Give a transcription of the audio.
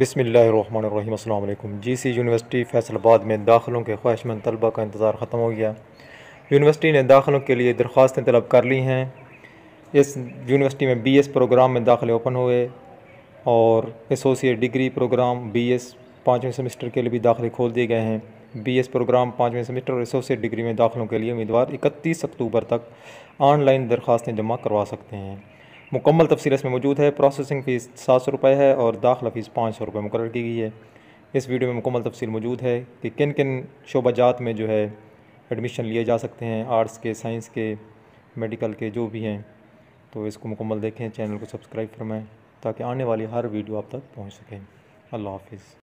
बिस्मिल्लाहिर्रहमानिर्रहीम। अस्सलाम वालेकुम। जीसी यूनिवर्सिटी फैसलाबाद में दाखिलों के ख्वाहिशमंद तलबा का इंतज़ार ख़त्म हो गया। यूनिवर्सिटी ने दाखिलों के लिए दरख्वास्तें तलब कर ली हैं। इस यूनिवर्सिटी में बीएस प्रोग्राम में दाखिले ओपन हुए और एसोसिएट डिग्री प्रोग्राम बीएस पाँचवें सेमेस्टर के लिए भी दाखिले खोल दिए गए हैं। बीएस प्रोग्राम पाँचवें सेमेस्टर और एसोसिएट डिग्री में दाखिलों के लिए उम्मीदवार 31 अक्टूबर तक ऑनलाइन दरख्वास्तें जमा करवा सकते हैं। मुकम्मल तफसील इसमें मौजूद है। प्रोसेसिंग फ़ीस 700 रुपये है और दाखिला फ़ीस 500 रुपये मुकर्रर की गई है। इस वीडियो में मुकम्मल तफसील मौजूद है कि किन किन शोबाजात में जो है एडमिशन लिए जा सकते हैं, आर्ट्स के, साइंस के, मेडिकल के, जो भी हैं। तो इसको मुकम्मल देखें, चैनल को सब्सक्राइब फरमाएँ ताकि आने वाली हर वीडियो आप तक पहुँच सकें। अल्लाह हाफिज़।